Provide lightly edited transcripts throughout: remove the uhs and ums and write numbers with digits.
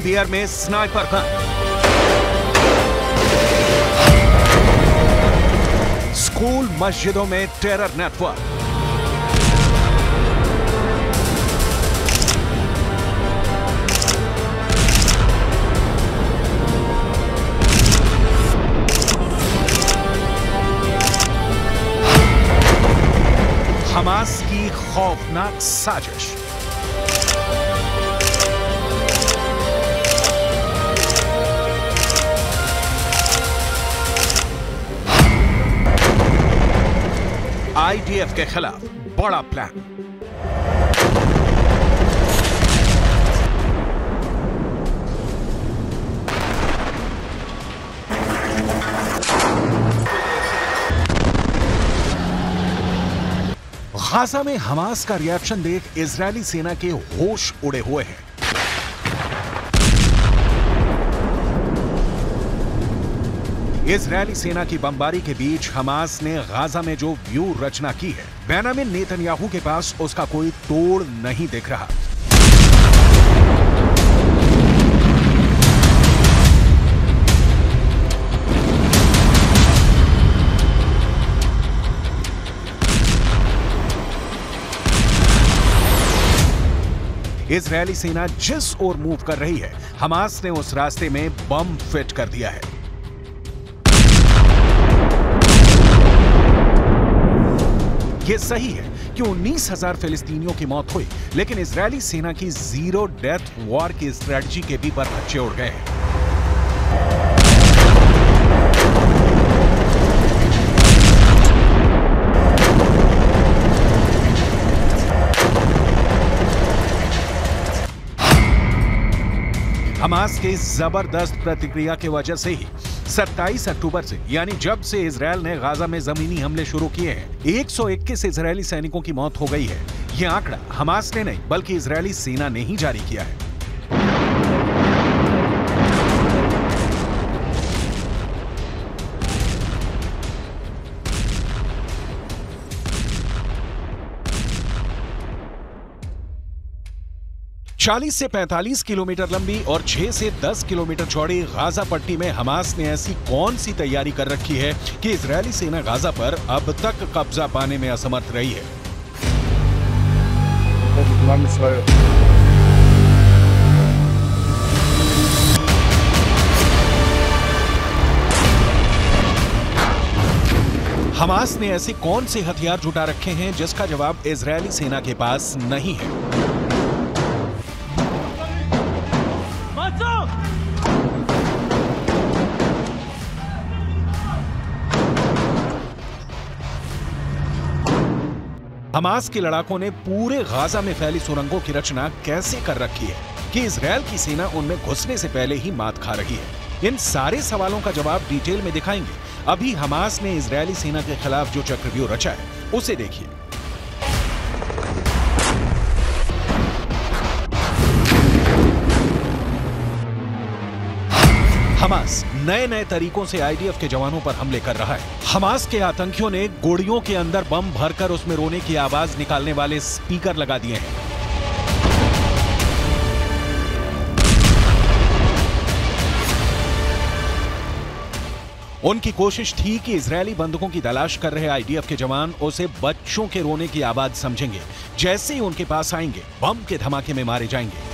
Teddy bear में sniper gun, school मस्जिदों में टेरर नेटवर्क, हमास की खौफनाक साजिश। आईडीएफ के खिलाफ बड़ा प्लान। गाजा में हमास का रिएक्शन देख इजरायली सेना के होश उड़े हुए हैं। इजरायली सेना की बमबारी के बीच हमास ने गाजा में जो व्यू रचना की है, बेंजामिन नेतन्याहू के पास उसका कोई तोड़ नहीं दिख रहा। इजरायली सेना जिस ओर मूव कर रही है, हमास ने उस रास्ते में बम फिट कर दिया है। यह सही है कि 19,000 फिलिस्तीनियों की मौत हुई, लेकिन इजरायली सेना की जीरो डेथ वॉर की स्ट्रेटजी के भी बरखच्चे उड़ गए हैं। हमास के जबरदस्त प्रतिक्रिया की वजह से ही 27 अक्टूबर से, यानी जब से इजरायल ने गाजा में जमीनी हमले शुरू किए हैं, 121 इजरायली सैनिकों की मौत हो गई है। ये आंकड़ा हमास ने नहीं बल्कि इजरायली सेना ने ही जारी किया है। चालीस से 45 किलोमीटर लंबी और 6 से 10 किलोमीटर चौड़ी गाजा पट्टी में हमास ने ऐसी कौन सी तैयारी कर रखी है कि इजरायली सेना गाजा पर अब तक कब्जा पाने में असमर्थ रही है। हमास ने ऐसे कौन से हथियार जुटा रखे हैं जिसका जवाब इजरायली सेना के पास नहीं है। हमास के लड़ाकों ने पूरे गाजा में फैली सुरंगों की रचना कैसे कर रखी है कि इजरायल की सेना उनमें घुसने से पहले ही मात खा रही है। इन सारे सवालों का जवाब डिटेल में दिखाएंगे। अभी हमास ने इजरायली सेना के खिलाफ जो चक्रव्यूह रचा है उसे देखिए। हमास नए नए तरीकों से आईडीएफ के जवानों पर हमले कर रहा है। हमास के आतंकियों ने गोलियों के अंदर बम भरकर उसमें रोने की आवाज निकालने वाले स्पीकर लगा दिए हैं। उनकी कोशिश थी कि इजरायली बंधकों की तलाश कर रहे आईडीएफ के जवान उसे बच्चों के रोने की आवाज समझेंगे। जैसे ही उनके पास आएंगे, बम के धमाके में मारे जाएंगे।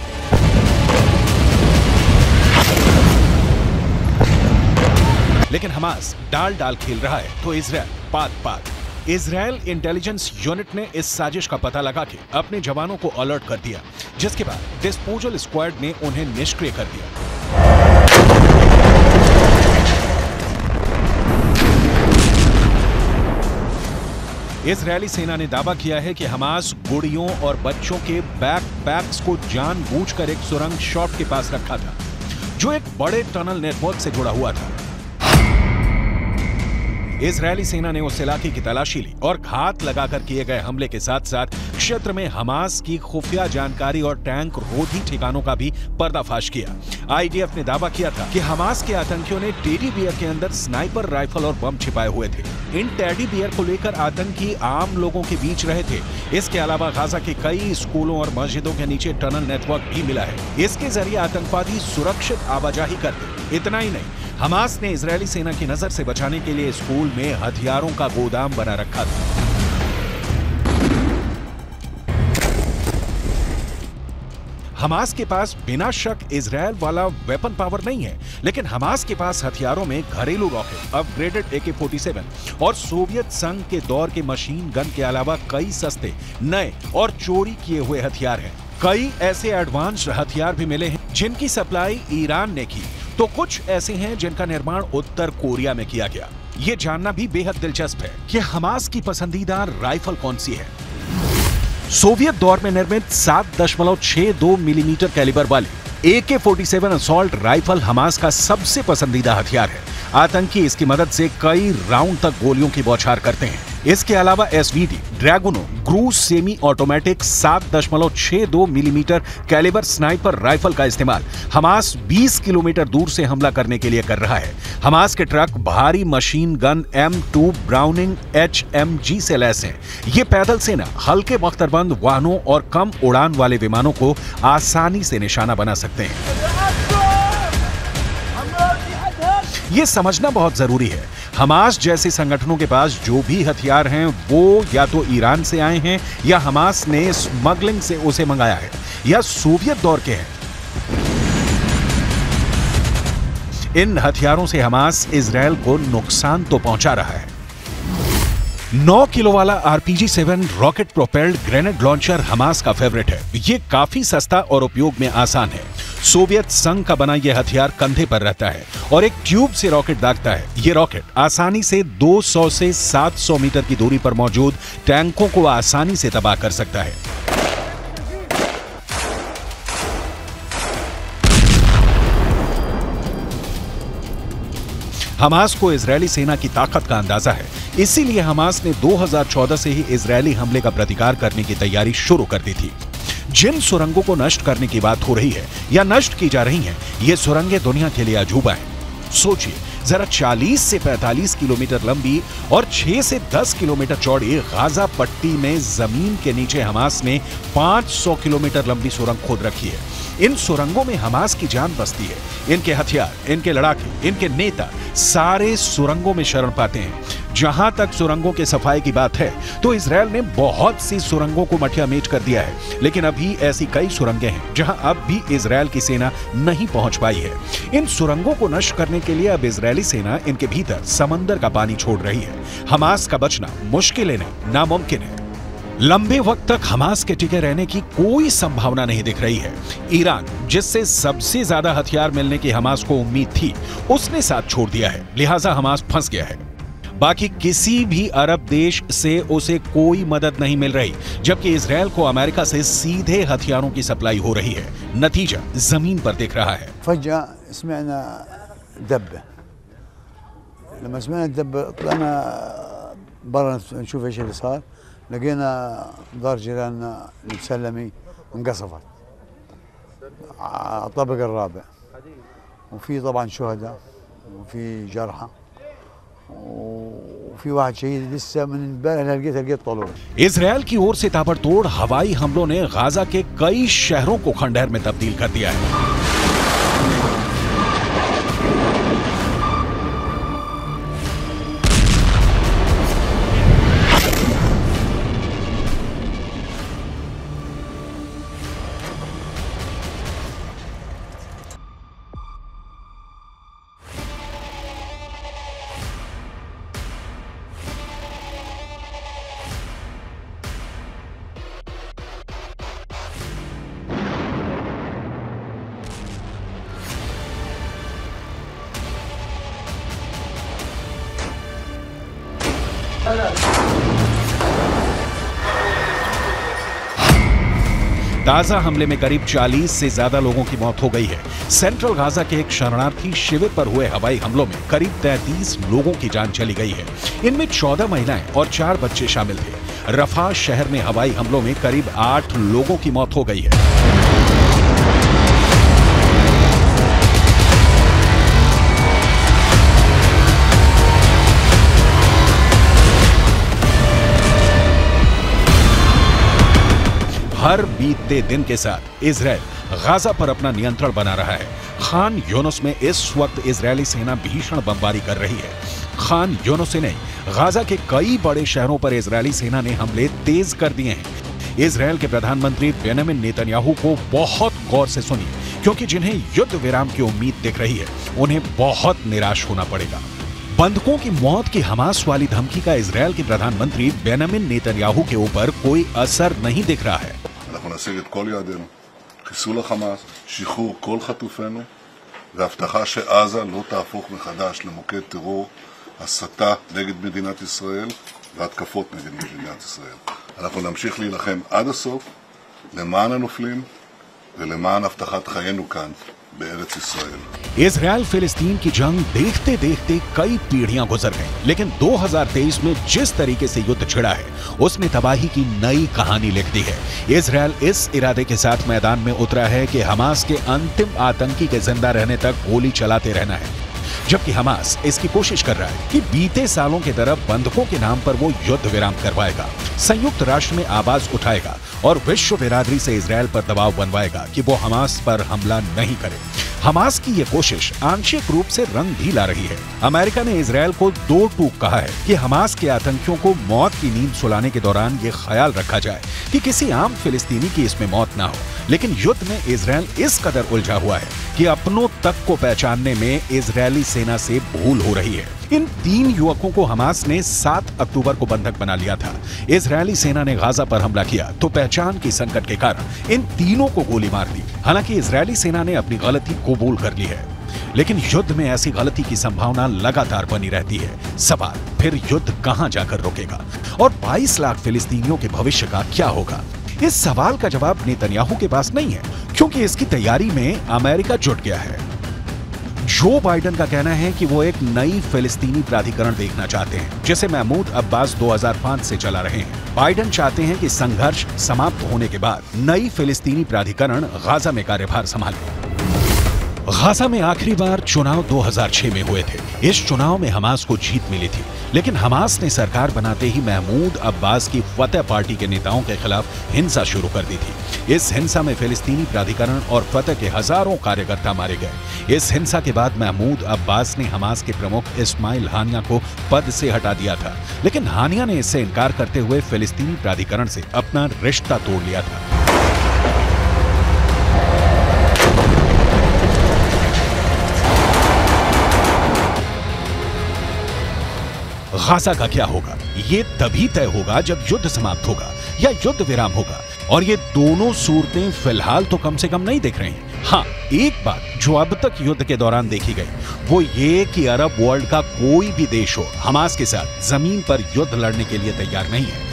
लेकिन हमास डाल डाल खेल रहा है तो इजरायल पात पात। इजरायल इंटेलिजेंस यूनिट ने इस साजिश का पता लगा के अपने जवानों को अलर्ट कर दिया, जिसके बाद डिस्पोजल स्क्वाड ने उन्हें निष्क्रिय कर दिया। इजरायली सेना ने दावा किया है कि हमास गुड़ियों और बच्चों के बैकपैक्स को जानबूझकर एक सुरंग शॉट के पास रखा था, जो एक बड़े टनल नेटवर्क से जुड़ा हुआ था। इजरायली सेना ने उस इलाके की तलाशी ली और घात लगाकर किए गए हमले के साथ साथ क्षेत्र में हमास की खुफिया जानकारी और टैंक रोधी ठिकानों का भी पर्दाफाश किया। आईडीएफ ने दावा किया था कि हमास के आतंकियों ने टेडी बियर के अंदर स्नाइपर राइफल और बम छिपाए हुए थे। इन टेडी बियर को लेकर आतंकी आम लोगों के बीच रहे थे। इसके अलावा गाजा के कई स्कूलों और मस्जिदों के नीचे टनल नेटवर्क भी मिला है। इसके जरिए आतंकवादी सुरक्षित आवाजाही करते। इतना ही नहीं, हमास ने इजरायली सेना की नजर से बचाने के लिए स्कूल में हथियारों का गोदाम बना रखा था। हमास के पास बिना शक इजरायल वाला वेपन पावर नहीं है, लेकिन हमास के पास हथियारों में घरेलू रॉकेट, अपग्रेडेड AK-47 और सोवियत संघ के दौर के मशीन गन के अलावा कई सस्ते, नए और चोरी किए हुए हथियार हैं। कई ऐसे एडवांस हथियार भी मिले हैं जिनकी सप्लाई ईरान ने की, तो कुछ ऐसे हैं जिनका निर्माण उत्तर कोरिया में किया गया। ये जानना भी बेहद दिलचस्प है कि हमास की पसंदीदा राइफल कौन सी है। सोवियत दौर में निर्मित 7.62 मिलीमीटर कैलिबर वाली AK-47 असॉल्ट राइफल हमास का सबसे पसंदीदा हथियार है। आतंकी इसकी मदद से कई राउंड तक गोलियों की बौछार करते हैं। इसके अलावा SVD ड्रैगुनोव ग्रूज semi automatic 7.62 millimetre calibre sniper rifle का इस्तेमाल हमास 20 किलोमीटर दूर से हमला करने के लिए कर रहा है। हमास के ट्रक भारी machine gun M2 Browning HMG से लैस हैं। ये पैदल सेना हल्के बख्तरबंद वाहनों और कम उड़ान वाले विमानों को आसानी से निशाना बना सकते हैं। ये समझना बहुत जरूरी है, हमास जैसे संगठनों के पास जो भी हथियार हैं वो या तो ईरान से आए हैं या हमास ने स्मगलिंग से उसे मंगाया है या सोवियत दौर के हैं। इन हथियारों से हमास इजरायल को नुकसान तो पहुंचा रहा है। 9 किलो वाला RPG-7 rocket propelled grenade launcher Hamas का फेवरेट है। ये काफी सस्ता और उपयोग में आसान है। सोवियत संघ का बना यह हथियार कंधे पर रहता है और एक ट्यूब से रॉकेट दागता है। ये रॉकेट आसानी से 200 से 700 मीटर की दूरी पर मौजूद टैंकों को आसानी से तबाह कर सकता है। हमास को इजरायली सेना की ताकत का अंदाजा है, इसीलिए हमास ने 2014 से ही इजरायली हमले का प्रतिकार करने की तैयारी शुरू कर दी थी। जिन सुरंगों को नष्ट करने की बात हो रही है या नष्ट की जा रही हैं, ये सुरंगें दुनिया के लिए अजूबा हैं। सोचिए जरा, 40 से 45 किलोमीटर लंबी और 6 से 10 किलोमीटर चौड़ी गाजा पट्टी में जमीन के नीचे हमास ने 500 किलोमीटर लंबी सुरंग खोद रखी है। इन सुरंगों में हमास की जान बसती है। इनके हथियार, इनके लड़ाके, इनके नेता सारे सुरंगों में शरण पाते हैं। जहां तक सुरंगों के सफाई की बात है तो इसराइल ने बहुत सी सुरंगों को मटियामेट कर दिया है, लेकिन अभी ऐसी कई सुरंगें हैं जहां अब भी इसराइल की सेना नहीं पहुंच पाई है। इन सुरंगों को नष्ट करने के लिए अब इसराइली सेना इनके भीतर समंदर का पानी छोड़ रही है। हमास का बचना मुश्किल है, नामुमकिन है। लंबे वक्त तक हमास के टिके रहने की कोई संभावना नहीं दिख रही है। ईरान, जिससे सबसे ज्यादा हथियार मिलने की हमास को उम्मीद थी, उसने साथ छोड़ दिया है, लिहाजा हमास फंस गया है। बाकी किसी भी अरब देश से उसे कोई मदद नहीं मिल रही, जबकि इसराइल को अमेरिका से सीधे हथियारों की सप्लाई हो रही है। नतीजा जमीन पर दिख रहा है। لقينا دار جيراننا المسلمي انقصفت على الطابق الرابع، وفي طبعا شهداء وفي جرحى وفي واحد شهيد لسه من امبارح لقيت طلوع। इसराइल की ओर से ताबड़तोड़ हवाई हमलों ने गाजा के कई शहरों को खंडहर में तब्दील कर दिया है। गाजा हमले में करीब 40 से ज्यादा लोगों की मौत हो गई है। सेंट्रल गाजा के एक शरणार्थी शिविर पर हुए हवाई हमलों में करीब 33 लोगों की जान चली गई है। इनमें 14 महिलाएं और 4 बच्चे शामिल थे। रफा शहर में हवाई हमलों में करीब 8 लोगों की मौत हो गई है। हर बीतते दिन के साथ इजरायल गाजा पर अपना नियंत्रण बना रहा है। खान यूनुस में इस वक्त इजरायली सेना भीषण बमबारी कर रही है। खान यूनुस से नहीं, गाजा के कई बड़े शहरों पर इजरायली सेना ने हमले तेज कर दिए हैं। इजरायल के प्रधानमंत्री बेंजामिन नेतन्याहू को बहुत गौर से सुनिए, क्योंकि जिन्हें युद्ध विराम की उम्मीद दिख रही है उन्हें बहुत निराश होना पड़ेगा। बंधकों की मौत की हमास वाली धमकी का इजरायल के प्रधानमंत्री बेंजामिन नेतन्याहू के ऊपर कोई असर नहीं दिख रहा है। इजरायल फिलिस्तीन की जंग देखते देखते कई पीढ़ियां गुजर गईं, लेकिन 2023 में जिस तरीके से युद्ध छिड़ा है उसने तबाही की नई कहानी लिख दी है। इजरायल इस इरादे के साथ मैदान में उतरा है कि हमास के अंतिम आतंकी के जिंदा रहने तक गोली चलाते रहना है, जबकि हमास इसकी कोशिश कर रहा है कि बीते सालों की तरह बंधकों के नाम पर वो युद्ध विराम करवाएगा, संयुक्त राष्ट्र में आवाज उठाएगा और विश्व बिरादरी से इजरायल पर दबाव बनवाएगा कि वो हमास पर हमला नहीं करे। हमास की ये कोशिश आंशिक रूप से रंग भी ला रही है। अमेरिका ने इजरायल को दो टूक कहा है कि हमास के आतंकियों को मौत की नींद सुलाने के दौरान ये ख्याल रखा जाए कि किसी आम फिलिस्तीनी की इसमें मौत ना हो, लेकिन युद्ध में इजरायल इस कदर उलझा हुआ है कि अपनों तक को पहचानने में इजरायली सेना से भूल हो रही है। इन 3 युवकों को हमास ने 7 अक्टूबर को बंधक बना लिया था। इजरायली सेना ने गाजा पर हमला किया तो पहचान के संकट के कारण इन तीनों को गोली मार दी। हालांकि इजरायली सेना ने अपनी गलती कबूल कर ली है, लेकिन युद्ध में ऐसी गलती की संभावना लगातार बनी रहती है। सवाल फिर युद्ध कहां जाकर रुकेगा और 22 लाख फिलिस्तीनियों के भविष्य का क्या होगा? इस सवाल का जवाब नेतन्याहू के पास नहीं है, क्योंकि इसकी तैयारी में अमेरिका जुट गया है। जो बाइडन का कहना है कि वो एक नई फिलिस्तीनी प्राधिकरण देखना चाहते हैं, जिसे महमूद अब्बास 2005 से चला रहे हैं। बाइडन चाहते हैं कि संघर्ष समाप्त होने के बाद नई फिलिस्तीनी प्राधिकरण गाजा में कार्यभार संभाले। गाजा में आखिरी बार चुनाव 2006 में हुए थे। इस चुनाव में हमास को जीत मिली थी, लेकिन हमास ने सरकार बनाते ही महमूद अब्बास की फतह पार्टी के नेताओं के खिलाफ हिंसा शुरू कर दी थी। इस हिंसा में फिलिस्तीनी प्राधिकरण और फतह के हजारों कार्यकर्ता मारे गए। इस हिंसा के बाद महमूद अब्बास ने हमास के प्रमुख इस्माइल हानिया को पद से हटा दिया था, लेकिन हानिया ने इससे इनकार करते हुए फिलिस्तीनी प्राधिकरण से अपना रिश्ता तोड़ लिया था। गाजा का क्या होगा ये तभी तय होगा जब युद्ध समाप्त होगा या युद्ध विराम होगा, और ये दोनों सूरतें फिलहाल तो कम से कम नहीं दिख रही हैं। हाँ, एक बात जो अब तक युद्ध के दौरान देखी गई वो ये कि अरब वर्ल्ड का कोई भी देश हो हमास के साथ जमीन पर युद्ध लड़ने के लिए तैयार नहीं है,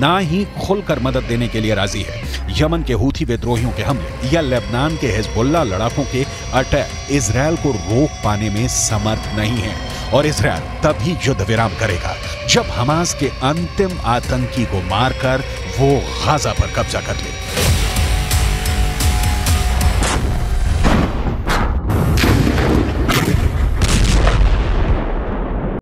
ना ही खुलकर मदद देने के लिए राजी है। यमन के हूथी विद्रोहियों के हमले या लेबनान के हिजबुल्ला लड़ाकों के अटैक इजरायल को रोक पाने में समर्थ नहीं है, और इजरायल तभी युद्ध विराम करेगा जब हमास के अंतिम आतंकी को मारकर वो गाजा पर कब्जा कर ले।